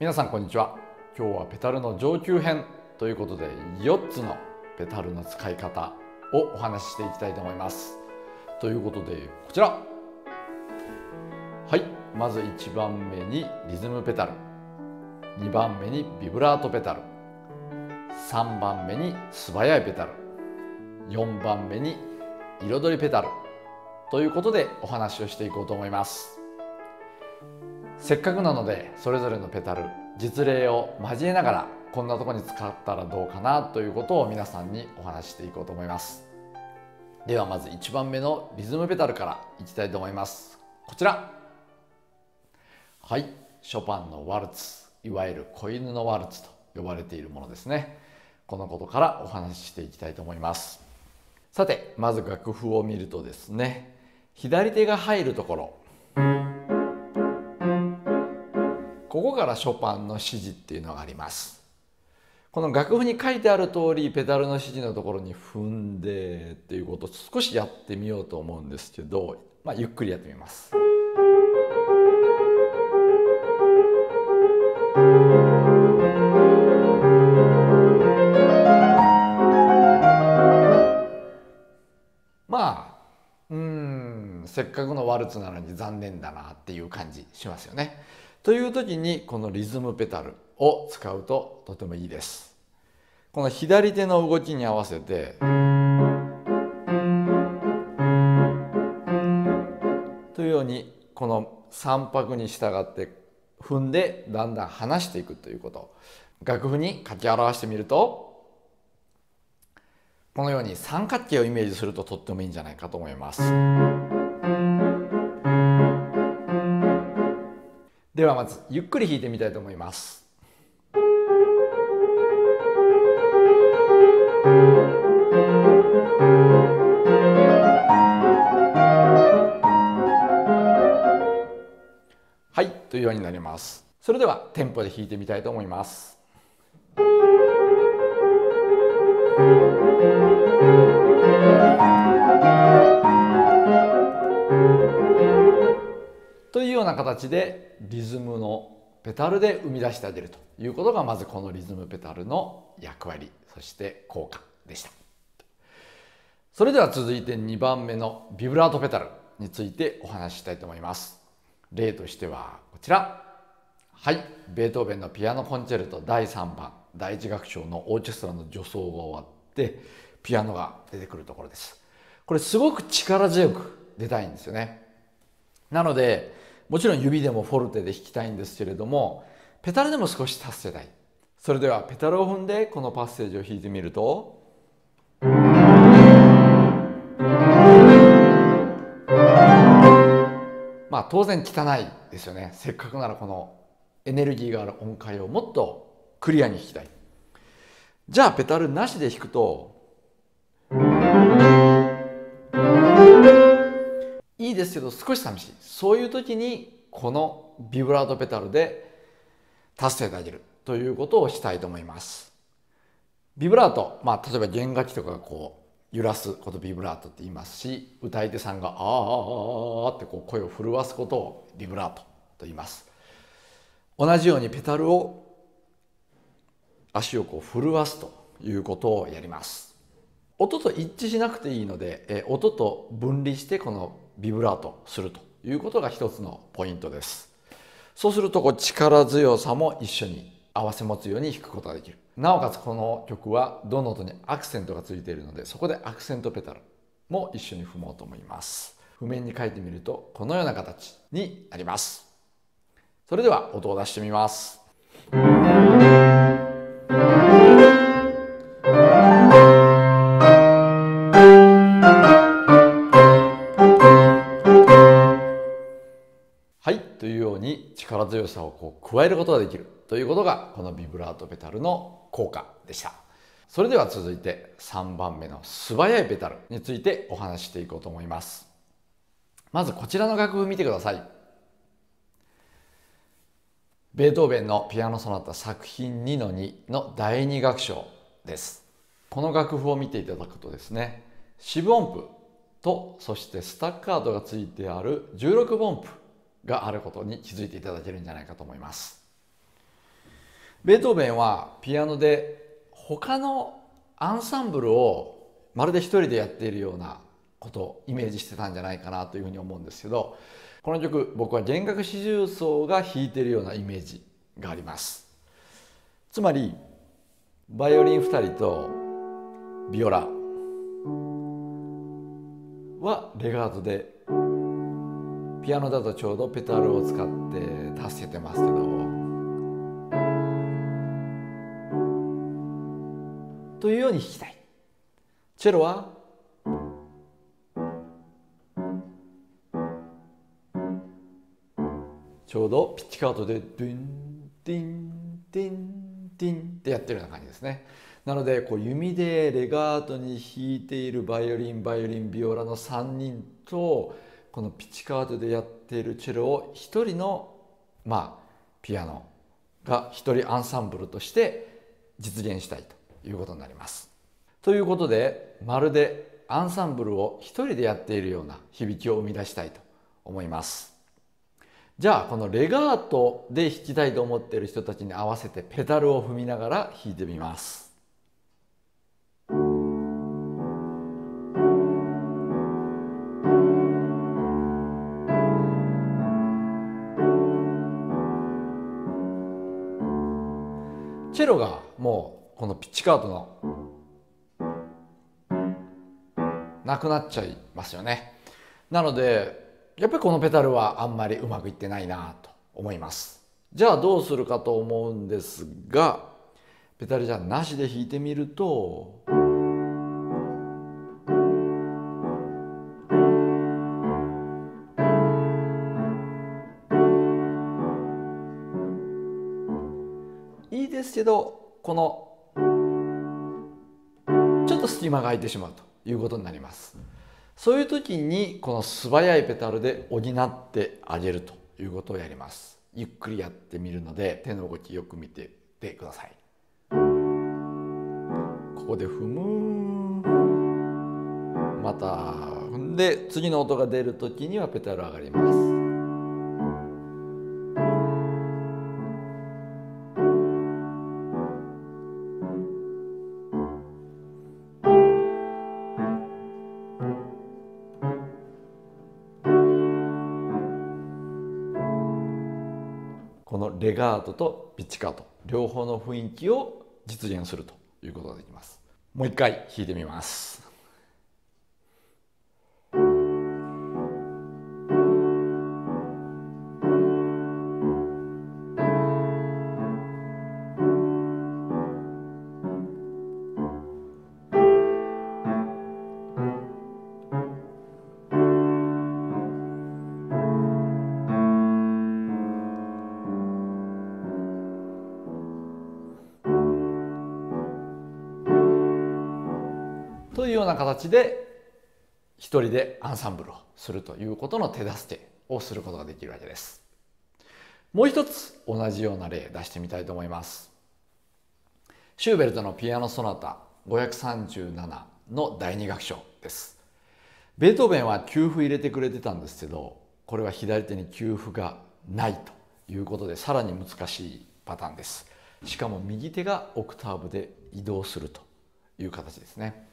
皆さんこんにちは。今日はペタルの上級編ということで4つのペタルの使い方をお話ししていきたいと思います。ということでこちら、はい、まず1番目にリズムペタル、2番目にビブラートペタル、3番目に素早いペタル、4番目に彩りペタルということでお話をしていこうと思います。せっかくなのでそれぞれのペタル、実例を交えながらこんなとこに使ったらどうかなということを皆さんにお話していこうと思います。ではまず1番目のリズムペタルからいきたいと思います。こちら、はい、ショパンのワルツ、いわゆる子犬のワルツと呼ばれているものですね。このことからお話ししていきたいと思います。さて、まず楽譜を見るとですね、左手が入るところ、ここからショパンの指示っていうのがあります。この楽譜に書いてある通り、ペダルの指示のところに踏んでっていうことを少しやってみようと思うんですけど、ゆっくりやってみます。せっかくのワルツなのに残念だなっていう感じしますよね。という時にこのリズムペタルを使うととてもいいです。この左手の動きに合わせて、というようにこの3拍に従って踏んでだんだん離していくということ、楽譜に書き表してみるとこのように三角形をイメージするととってもいいんじゃないかと思います。ではまずゆっくり弾いてみたいと思います。はい、というようになります。それではテンポで弾いてみたいと思います。というような形でリズムのペタルで生み出してあげるということが、まずこのリズムペタルの役割、そして効果でした。それでは続いて2番目のビブラートペタルについてお話ししたいと思います。例としてはこちら、はい、ベートーベンのピアノコンチェルト第3番第1楽章のオーケストラの序奏が終わってピアノが出てくるところです。これすごく力強く出たいんですよね。なのでもちろん指でもフォルテで弾きたいんですけれども、ペタルでも少し達成たい。それではペタルを踏んでこのパッセージを弾いてみると、当然汚いですよね。せっかくならこのエネルギーがある音階をもっとクリアに弾きたい。じゃあペタルなしで弾くといいですけど少し寂しい。そういう時にこのビブラートペタルで達成であげるということをしたいと思います。ビブラート、例えば弦楽器とかがこう揺らすことビブラートって言いますし、歌い手さんが「あーあーあー」ってこう声を震わすことをビブラートと言います。同じようにペタルを足をこう震わすということをやります。音と一致しなくていいので音と分離してこのビブラートするということが一つのポイントです。そうするとこう力強さも一緒に合わせ持つように弾くことができる。なおかつこの曲はどの音にアクセントがついているので、そこでアクセントペタルも一緒に踏もうと思います。譜面に書いてみるとこのような形になります。それでは音を出してみます。力強さをこう加えることができるということがこのビブラートペタルの効果でした。それでは続いて3番目の素早いペタルについてお話ししていこうと思います。まずこちらの楽譜見てください。ベートーベンのピアノソナタ作品 2-2 の第2楽章です。この楽譜を見ていただくとですね、四分音符とそしてスタッカートがついてある16分音符があることに気づいていただけるんじゃないかと思います。ベートーベンはピアノで他のアンサンブルをまるで一人でやっているようなことをイメージしてたんじゃないかなというふうに思うんですけど、この曲僕は弦楽四重奏が弾いているようなイメージがあります。つまりバイオリン2人とビオラはレガートで、ピアノだとちょうどペダルを使って助けてますけど、というように弾きたい。チェロはちょうどピッチカートでドゥンディンディンディンってやってるような感じですね。なのでこう弓でレガートに弾いているバイオリンビオラの3人と、このピッチカートでやっているチェロを1人のピアノが1人アンサンブルとして実現したいということになります。ということで、まるでアンサンブルを一人でやっているような響きを生み出したいと思います。じゃあこのレガートで弾きたいと思っている人たちに合わせてペダルを踏みながら弾いてみます。チェロがもうこのピッチカートのなくなっちゃいますよね。なのでやっぱりこのペダルはあんまりうまくいってないなと思います。じゃあどうするかと思うんですが、ペダルじゃなしで弾いてみると、いいですけどこの隙間が空いてしまうということになります。そういう時にこの素早いペダルで補ってあげるということをやります。ゆっくりやってみるので手の動きよく見ててください。ここで踏む、また踏んで次の音が出る時にはペダル上がります。レガートとピッチカート両方の雰囲気を実現するということができます。もう一回弾いてみます。というような形で一人でアンサンブルをするということの手助けをすることができるわけです。もう一つ同じような例出してみたいと思います。シューベルトのピアノソナタ537の第2楽章です。ベートーベンは休符入れてくれてたんですけど、これは左手に休符がないということでさらに難しいパターンです。しかも右手がオクターブで移動するという形ですね。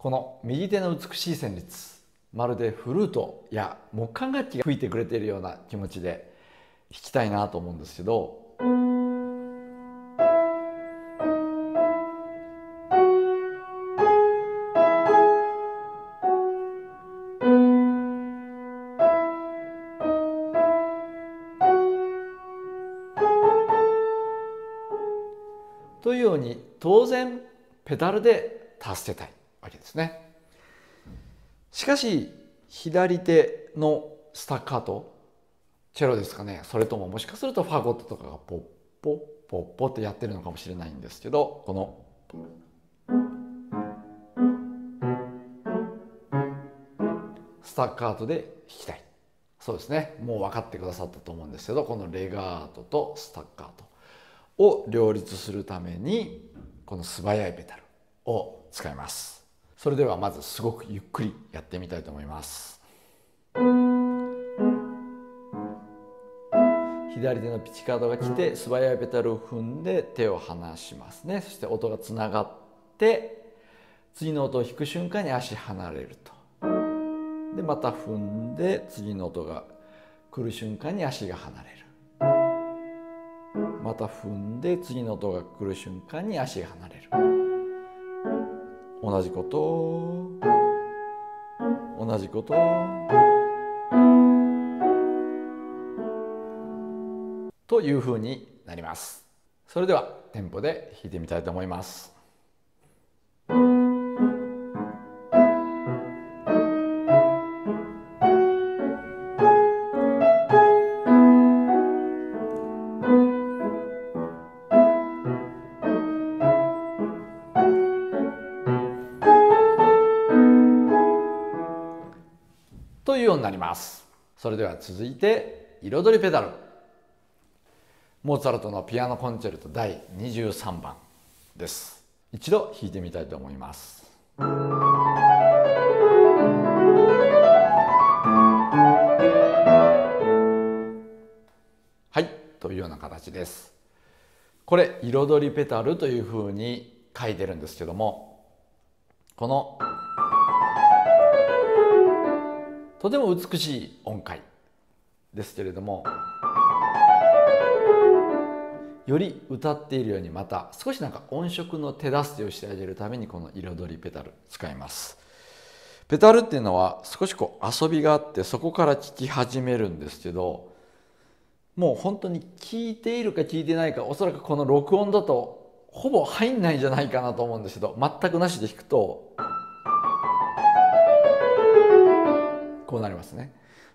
この右手の美しい旋律、まるでフルートや木管楽器が吹いてくれているような気持ちで弾きたいなと思うんですけど、というように当然ペダルで助けたいわけですね。しかし左手のスタッカート、チェロですかね、それとももしかするとファゴットとかがポッポッポッポってやってるのかもしれないんですけど、このスタッカートで弾きたい。そうですね、もう分かってくださったと思うんですけど、このレガートとスタッカートを両立するためにこの素早いペダルを使います。それではまずすごくゆっくりやってみたいと思います。左手のピチカートが来て素早いペダルを踏んで手を離しますね。そして音がつながって次の音を弾く瞬間に足離れると。でまた踏んで次の音が来る瞬間に足が離れる。また踏んで次の音が来る瞬間に足が離れる。同じことを同じことをというふうになります。それではテンポで弾いてみたいと思います。というようになります。それでは続いて彩りペダル。モーツァルトのピアノコンチェルト第23番です。一度弾いてみたいと思います。はい、というような形です。これ彩りペダルというふうに書いてるんですけども、このとても美しい音階ですけれども、より歌っているようにまた少しなんか音色の手助けをしてあげるためにこの彩りペダル使います。ペダルっていうのは少しこう遊びがあってそこから聴き始めるんですけど、もう本当に聴いているか聴いてないかおそらくこの録音だとほぼ入んないんじゃないかなと思うんですけど、全くなしで弾くとこうなりますね。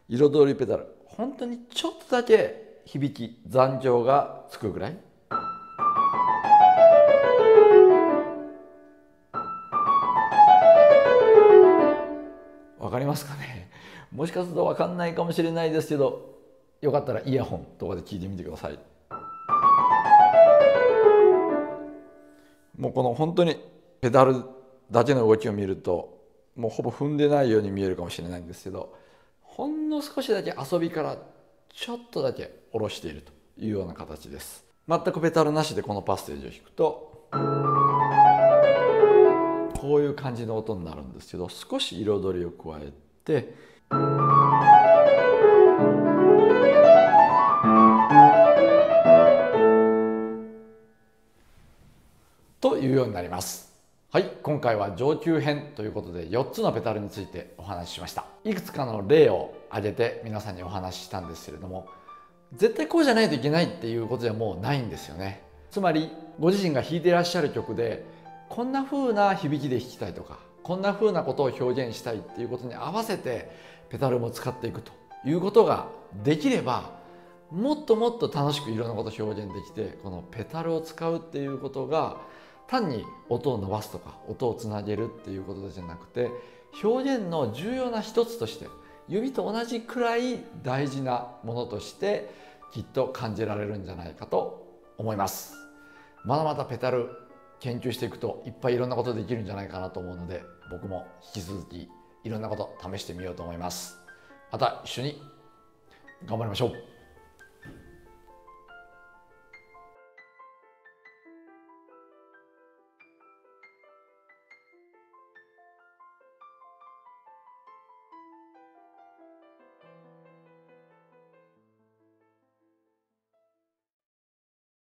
彩りペダル本当にちょっとだけ響き残響がつくぐらい、わかりますかね。もしかするとわかんないかもしれないですけど、よかったらイヤホンとかで聞いてみてください。もうこの本当にペダルだけの動きを見るともうほぼ踏んでないように見えるかもしれないんですけど、ほんの少しだけ遊びからちょっとだけ下ろしているというような形です。全くペダルなしでこのパッセージを弾くとこういう感じの音になるんですけど、少し彩りを加えてというようになります。はい、今回は上級編ということで4つのペダルについてお話ししました。いくつかの例を挙げて皆さんにお話ししたんですけれども、絶対こうじゃないといけないっていうことではもうないんですよね。つまりご自身が弾いていらっしゃる曲でこんな風な響きで弾きたいとかこんな風なことを表現したいっていうことに合わせてペダルも使っていくということができれば、もっともっと楽しくいろんなことを表現できて、このペダルを使うっていうことが単に音を伸ばすとか音をつなげるっていうことじゃなくて、表現の重要な一つとして指と同じくらい大事なものとしてきっと感じられるんじゃないかと思います。まだまだペダル研究していくといっぱいいろんなことできるんじゃないかなと思うので、僕も引き続きいろんなこと試してみようと思います。また一緒に頑張りましょう。